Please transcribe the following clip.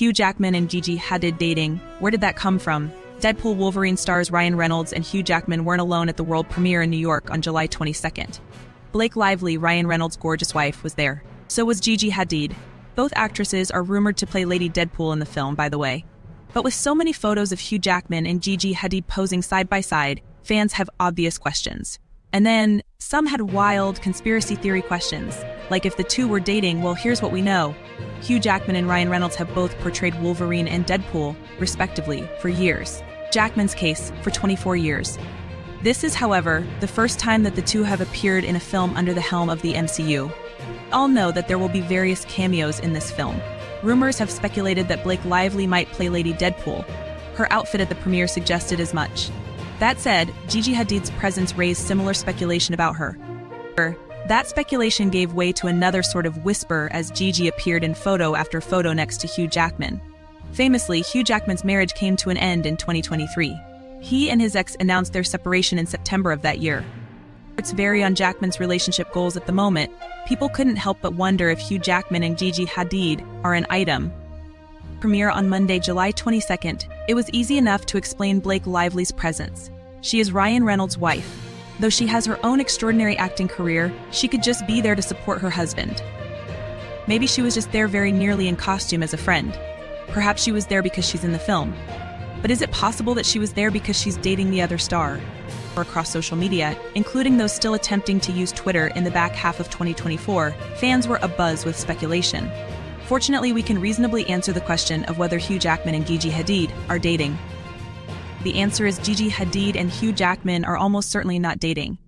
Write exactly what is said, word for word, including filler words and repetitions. Hugh Jackman and Gigi Hadid dating, where did that come from? Deadpool Wolverine stars Ryan Reynolds and Hugh Jackman weren't alone at the world premiere in New York on July twenty-second. Blake Lively, Ryan Reynolds' gorgeous wife, was there. So was Gigi Hadid. Both actresses are rumored to play Lady Deadpool in the film, by the way. But with so many photos of Hugh Jackman and Gigi Hadid posing side by side, fans have obvious questions. And then, some had wild conspiracy theory questions, like if the two were dating, well, here's what we know. Hugh Jackman and Ryan Reynolds have both portrayed Wolverine and Deadpool, respectively, for years. Jackman's case, for twenty-four years. This is, however, the first time that the two have appeared in a film under the helm of the M C U. All know that there will be various cameos in this film. Rumors have speculated that Blake Lively might play Lady Deadpool. Her outfit at the premiere suggested as much. That said, Gigi Hadid's presence raised similar speculation about her. That speculation gave way to another sort of whisper as Gigi appeared in photo after photo next to Hugh Jackman. Famously, Hugh Jackman's marriage came to an end in twenty twenty-three. He and his ex announced their separation in September of that year. Reports vary on Jackman's relationship goals at the moment. People couldn't help but wonder if Hugh Jackman and Gigi Hadid are an item. Premiere on Monday, July twenty-second, it was easy enough to explain Blake Lively's presence. She is Ryan Reynolds' wife. Though she has her own extraordinary acting career, she could just be there to support her husband. Maybe she was just there very nearly in costume as a friend. Perhaps she was there because she's in the film. But is it possible that she was there because she's dating the other star? Or across social media, including those still attempting to use Twitter in the back half of twenty twenty-four, fans were abuzz with speculation. Fortunately, we can reasonably answer the question of whether Hugh Jackman and Gigi Hadid are dating. The answer is Gigi Hadid and Hugh Jackman are almost certainly not dating.